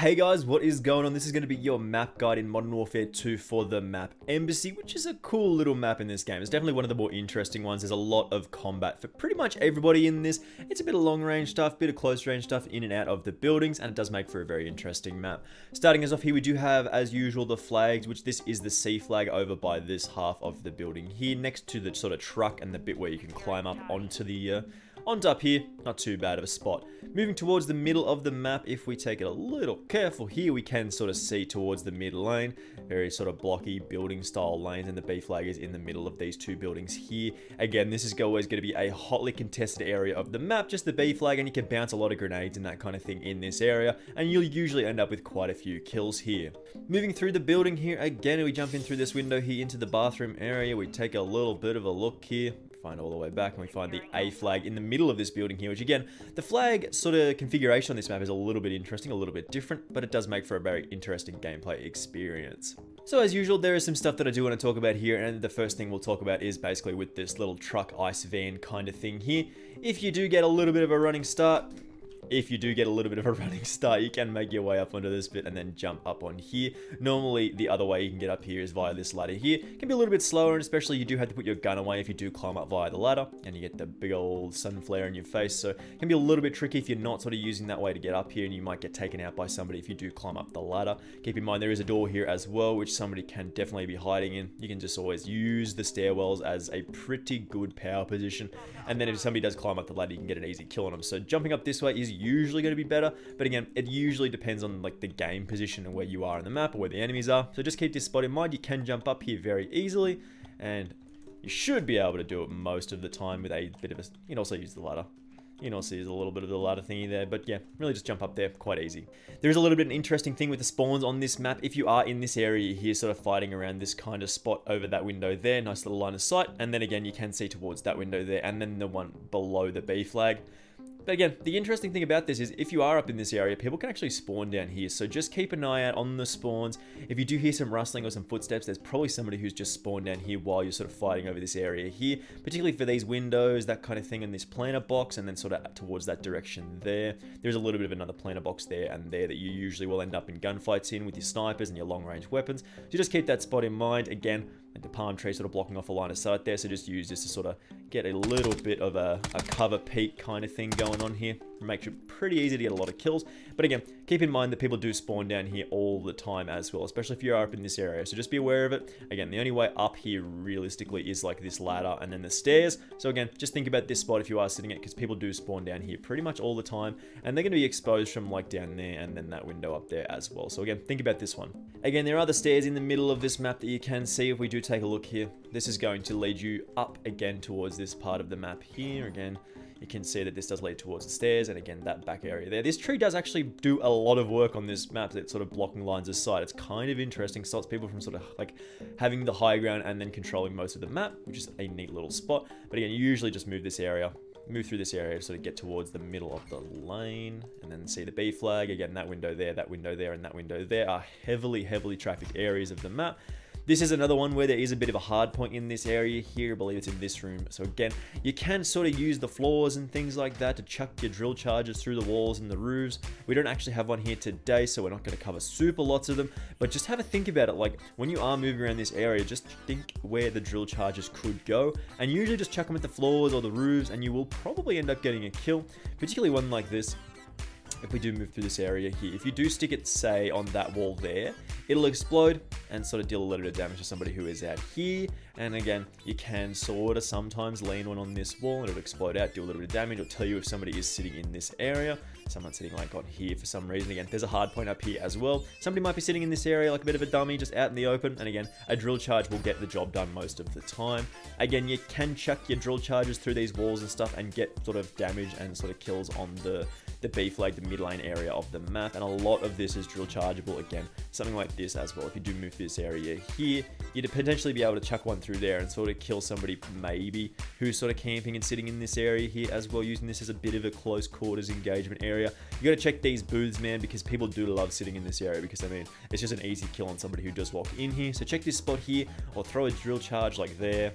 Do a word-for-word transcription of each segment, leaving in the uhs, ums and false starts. Hey guys, what is going on? This is going to be your map guide in Modern Warfare two for the map Embassy, which is a cool little map in this game. It's definitely one of the more interesting ones. There's a lot of combat for pretty much everybody in this. It's a bit of long range stuff, bit of close range stuff in and out of the buildings, and it does make for a very interesting map. Starting us off here, we do have, as usual, the flags, which this is the C flag over by this half of the building here, next to the sort of truck and the bit where you can climb up onto the... Uh, onto up here, not too bad of a spot. Moving towards the middle of the map, if we take it a little careful here, we can sort of see towards the mid lane, very sort of blocky building style lanes, and the B flag is in the middle of these two buildings here. Again, this is always going to be a hotly contested area of the map, just the B flag, and you can bounce a lot of grenades and that kind of thing in this area, and you'll usually end up with quite a few kills here. Moving through the building here, again, we jump in through this window here into the bathroom area, we take a little bit of a look here, find all the way back, and we find the A flag in the middle of this building here, which again, the flag sort of configuration on this map is a little bit interesting, a little bit different, but it does make for a very interesting gameplay experience. So as usual, there is some stuff that I do want to talk about here, and the first thing we'll talk about is basically with this little truck ice van kind of thing here. If you do get a little bit of a running start, If you do get a little bit of a running start, you can make your way up onto this bit and then jump up on here. Normally, the other way you can get up here is via this ladder here. It can be a little bit slower, and especially you do have to put your gun away if you do climb up via the ladder, and you get the big old sun flare in your face. So it can be a little bit tricky if you're not sort of using that way to get up here, and you might get taken out by somebody if you do climb up the ladder. Keep in mind, there is a door here as well, which somebody can definitely be hiding in. You can just always use the stairwells as a pretty good power position. And then if somebody does climb up the ladder, you can get an easy kill on them. So jumping up this way is usually going to be better, but again, it usually depends on like the game position and where you are in the map or where the enemies are. So just keep this spot in mind. You can jump up here very easily, and you should be able to do it most of the time with a bit of a... You can also use the ladder. You can also use a little bit of the ladder thingy there, but yeah, really just jump up there, quite easy. There is a little bit of an interesting thing with the spawns on this map. If you are in this area here, sort of fighting around this kind of spot over that window there, nice little line of sight, and then again, you can see towards that window there, and then the one below the B flag. But again, the interesting thing about this is if you are up in this area, people can actually spawn down here. So just keep an eye out on the spawns. If you do hear some rustling or some footsteps, there's probably somebody who's just spawned down here while you're sort of fighting over this area here, particularly for these windows, that kind of thing, and this planter box, and then sort of towards that direction there. There's a little bit of another planter box there and there that you usually will end up in gunfights in with your snipers and your long-range weapons. So just keep that spot in mind. Again, the palm tree sort of blocking off a line of sight there, so just use this to sort of get a little bit of a, a cover peek kind of thing going on here. Makes it pretty easy to get a lot of kills, but again, keep in mind that people do spawn down here all the time as well, especially if you are up in this area, so just be aware of it. Again, the only way up here realistically is like this ladder and then the stairs, so again, just think about this spot if you are sitting it, because people do spawn down here pretty much all the time, and they're going to be exposed from like down there and then that window up there as well. So again, think about this one. Again, there are the stairs in the middle of this map that you can see. If we do take a look here, this is going to lead you up again towards this part of the map here. Again, you can see that this does lead towards the stairs, and again, that back area there. This tree does actually do a lot of work on this map. It's sort of blocking lines of sight. It's kind of interesting. Stops people from sort of like having the high ground and then controlling most of the map, which is a neat little spot. But again, you usually just move this area, move through this area to sort of get towards the middle of the lane, and then see the B flag. Again, that window there, that window there, and that window there are heavily, heavily trafficked areas of the map. This is another one where there is a bit of a hard point in this area here. I believe it's in this room. So again, you can sort of use the floors and things like that to chuck your drill charges through the walls and the roofs. We don't actually have one here today, so we're not going to cover super lots of them, but just have a think about it. Like when you are moving around this area, just think where the drill charges could go, and usually just chuck them at the floors or the roofs, and you will probably end up getting a kill, particularly one like this. If we do move through this area here, if you do stick it, say, on that wall there, it'll explode and sort of deal a little bit of damage to somebody who is out here. And again, you can sort of sometimes lean one on this wall and it'll explode out, do a little bit of damage. It'll tell you if somebody is sitting in this area. Someone's sitting like on here for some reason. Again, there's a hard point up here as well. Somebody might be sitting in this area like a bit of a dummy, just out in the open. And again, a drill charge will get the job done most of the time. Again, you can chuck your drill charges through these walls and stuff and get sort of damage and sort of kills on the, the B flag, the mid lane area of the map. And a lot of this is drill chargeable. Again, something like this as well. If you do move through this area here, you'd potentially be able to chuck one through there and sort of kill somebody maybe who's sort of camping and sitting in this area here as well, using this as a bit of a close quarters engagement area. You gotta check these booths, man, because people do love sitting in this area, because I mean, it's just an easy kill on somebody who does walk in here. So check this spot here, or throw a drill charge like there,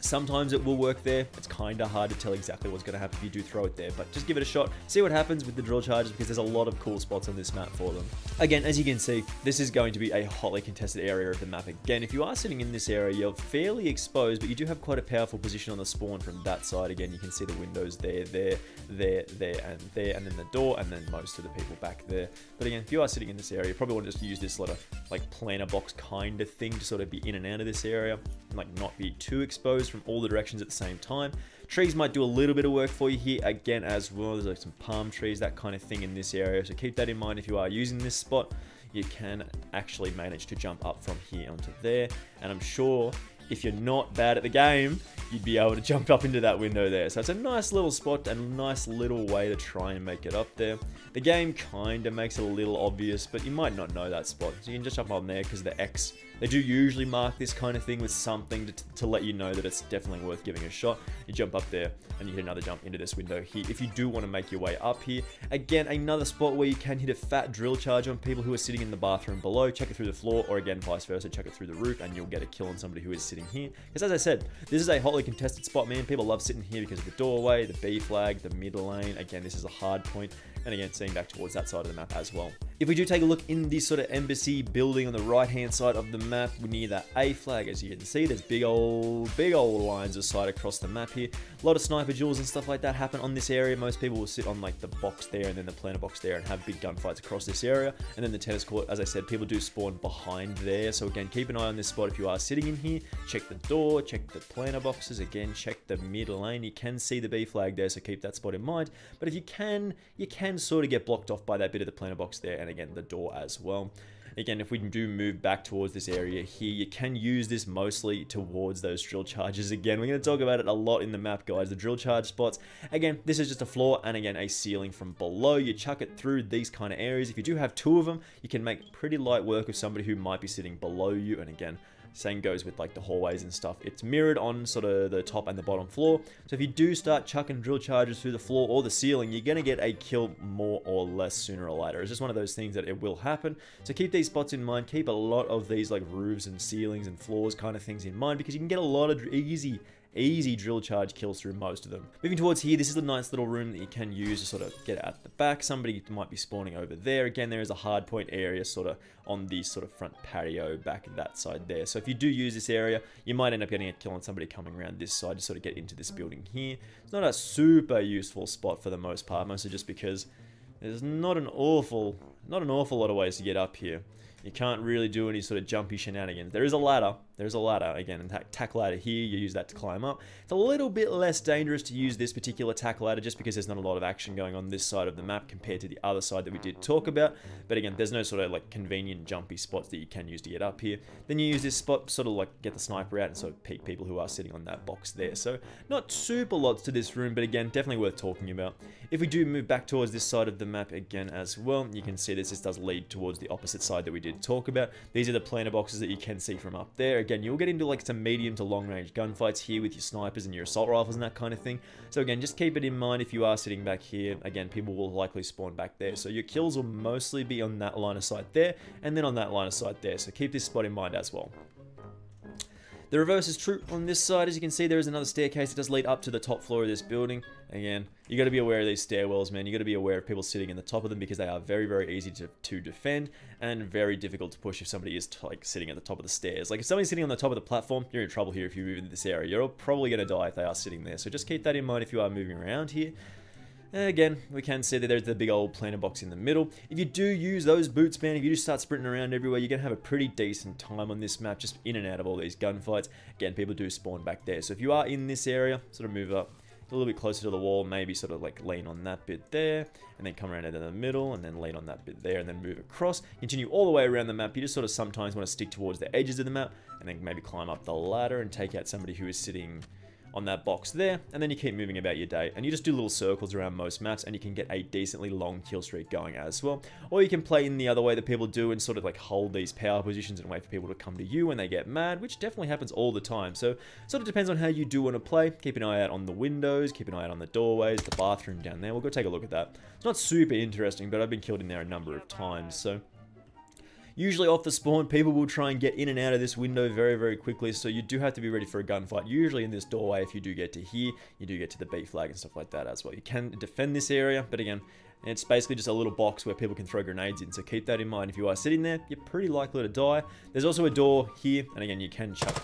Sometimes it will work there. It's kind of hard to tell exactly what's going to happen if you do throw it there, but just give it a shot. See what happens with the drill charges, because there's a lot of cool spots on this map for them. Again, as you can see, this is going to be a hotly contested area of the map. Again, if you are sitting in this area, you're fairly exposed, but you do have quite a powerful position on the spawn from that side. Again, you can see the windows there, there, there, there, and there, and then the door, and then most of the people back there. But again, if you are sitting in this area, you probably want to just use this sort of like planner box kind of thing to sort of be in and out of this area, and like not be too exposed from all the directions at the same time. Trees might do a little bit of work for you here again as well. There's like some palm trees, that kind of thing in this area. So keep that in mind if you are using this spot. You can actually manage to jump up from here onto there. And I'm sure if you're not bad at the game, you'd be able to jump up into that window there. So it's a nice little spot and a nice little way to try and make it up there. The game kind of makes it a little obvious, but you might not know that spot. So you can just jump on there because the X. They do usually mark this kind of thing with something to, to let you know that it's definitely worth giving a shot. You jump up there and you hit another jump into this window here. If you do want to make your way up here, again, another spot where you can hit a fat drill charge on people who are sitting in the bathroom below, chuck it through the floor, or again, vice versa, chuck it through the roof and you'll get a kill on somebody who is sitting here. Because as I said, this is a hotly contested spot, man. People love sitting here because of the doorway, the B flag, the mid lane. Again, this is a hard point. And again, seeing back towards that side of the map as well. If we do take a look in this sort of embassy building on the right-hand side of the map, near that A flag, as you can see, there's big old, big old lines of sight across the map here. A lot of sniper duels and stuff like that happen on this area. Most people will sit on like the box there and then the planter box there and have big gunfights across this area. And then the tennis court, as I said, people do spawn behind there. So again, keep an eye on this spot if you are sitting in here. Check the door, check the planter boxes. Again, check the mid lane. You can see the B flag there, so keep that spot in mind. But if you can, you can sort of get blocked off by that bit of the planter box there, and again the door as well. Again, if we do move back towards this area here, you can use this mostly towards those drill charges. Again, we're going to talk about it a lot in the map, guys, the drill charge spots. Again, this is just a floor and again a ceiling from below. You chuck it through these kind of areas. If you do have two of them, you can make pretty light work of somebody who might be sitting below you. And again, same goes with like the hallways and stuff. It's mirrored on sort of the top and the bottom floor. So if you do start chucking drill charges through the floor or the ceiling, you're going to get a kill more or less sooner or later. It's just one of those things that it will happen. So keep these spots in mind. Keep a lot of these like roofs and ceilings and floors kind of things in mind, because you can get a lot of easy easy drill charge kills through most of them. Moving towards here, this is a nice little room that you can use to sort of get out the back. Somebody might be spawning over there. Again, there is a hard point area sort of on the sort of front patio back that side there. So if you do use this area, you might end up getting a kill on somebody coming around this side to sort of get into this building here. It's not a super useful spot for the most part, mostly just because there's not an awful, not an awful lot of ways to get up here. You can't really do any sort of jumpy shenanigans. There is a ladder. There's a ladder. Again, a tack ladder here. You use that to climb up. It's a little bit less dangerous to use this particular tack ladder just because there's not a lot of action going on this side of the map compared to the other side that we did talk about. But again, there's no sort of like convenient jumpy spots that you can use to get up here. Then you use this spot sort of like get the sniper out and sort of peek people who are sitting on that box there. So not super lots to this room, but again, definitely worth talking about. If we do move back towards this side of the map again as well, you can see this, this does lead towards the opposite side that we did talk about. These are the planter boxes that you can see from up there. Again, you'll get into like some medium to long range gunfights here with your snipers and your assault rifles and that kind of thing. So again, just keep it in mind if you are sitting back here. Again, people will likely spawn back there. So your kills will mostly be on that line of sight there and then on that line of sight there. So keep this spot in mind as well. The reverse is true on this side. As you can see, there is another staircase that does lead up to the top floor of this building. Again, you got to be aware of these stairwells, man. You got to be aware of people sitting in the top of them because they are very, very easy to, to defend and very difficult to push if somebody is like sitting at the top of the stairs. Like if somebody's sitting on the top of the platform, you're in trouble here if you move into this area. You're probably going to die if they are sitting there. So just keep that in mind if you are moving around here. Again, we can see that there's the big old planter box in the middle. If you do use those boots, man, if you just start sprinting around everywhere, you're going to have a pretty decent time on this map, just in and out of all these gunfights. Again, people do spawn back there. So if you are in this area, sort of move up a little bit closer to the wall, maybe sort of like lean on that bit there, and then come around into the middle, and then lean on that bit there, and then move across. Continue all the way around the map. You just sort of sometimes want to stick towards the edges of the map, and then maybe climb up the ladder and take out somebody who is sitting on that box there, and then you keep moving about your day, and you just do little circles around most maps, and you can get a decently long kill streak going as well. Or you can play in the other way that people do and sort of like hold these power positions and wait for people to come to you when they get mad, which definitely happens all the time. So sort of depends on how you do want to play. Keep an eye out on the windows, keep an eye out on the doorways, the bathroom down there. We'll go take a look at that. It's not super interesting, but I've been killed in there a number of times, so Usually off the spawn, people will try and get in and out of this window very, very quickly, so you do have to be ready for a gunfight. Usually in this doorway, if you do get to here, you do get to the B flag and stuff like that as well. You can defend this area, but again, it's basically just a little box where people can throw grenades in, so keep that in mind. If you are sitting there, you're pretty likely to die. There's also a door here, and again, you can chuck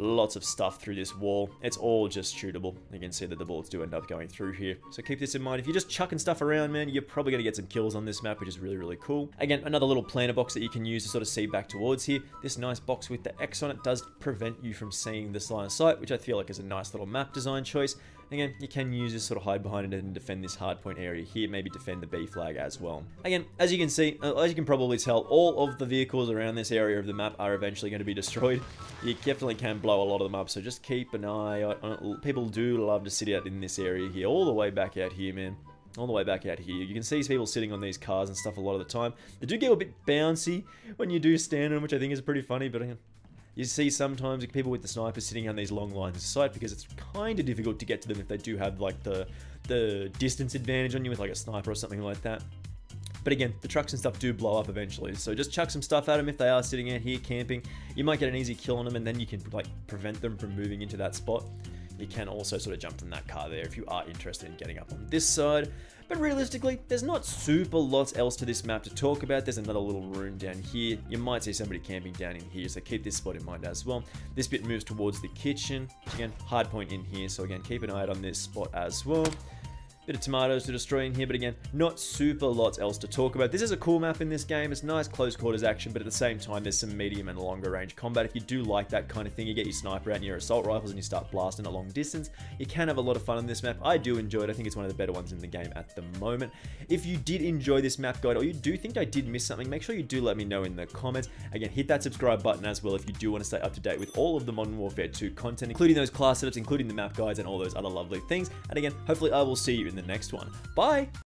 lots of stuff through this wall. It's all just shootable. You can see that the bullets do end up going through here. So keep this in mind. If you're just chucking stuff around, man, you're probably going to get some kills on this map, which is really, really cool. Again, another little planner box that you can use to sort of see back towards here. This nice box with the X on it does prevent you from seeing this line of sight, which I feel like is a nice little map design choice. Again, you can use this sort of hide behind it and defend this hardpoint area here, maybe defend the B flag as well. Again, as you can see, as you can probably tell, all of the vehicles around this area of the map are eventually going to be destroyed. You definitely can blow a lot of them up, so just keep an eye on it. People do love to sit out in this area here, all the way back out here, man. All the way back out here. You can see people sitting on these cars and stuff a lot of the time. They do get a bit bouncy when you do stand on, which I think is pretty funny, but again, you see sometimes people with the sniper sitting on these long lines of sight because it's kind of difficult to get to them if they do have like the, the distance advantage on you with like a sniper or something like that. But again, the trucks and stuff do blow up eventually, so just chuck some stuff at them if they are sitting out here camping. You might get an easy kill on them and then you can like prevent them from moving into that spot. You can also sort of jump from that car there if you are interested in getting up on this side. But realistically, there's not super lots else to this map to talk about. There's another little room down here. You might see somebody camping down in here, so keep this spot in mind as well. This bit moves towards the kitchen. Again, hard point in here, so again, keep an eye out on this spot as well. Bit of tomatoes to destroy in here, but again, not super lots else to talk about. This is a cool map in this game. It's nice close quarters action, but at the same time, there's some medium and longer range combat. If you do like that kind of thing, you get your sniper out and your assault rifles and you start blasting at long distance. You can have a lot of fun on this map. I do enjoy it. I think it's one of the better ones in the game at the moment. If you did enjoy this map guide or you do think I did miss something, make sure you do let me know in the comments. Again, hit that subscribe button as well if you do want to stay up to date with all of the Modern Warfare two content, including those class setups, including the map guides and all those other lovely things. And again, hopefully I will see you in the next one. Bye!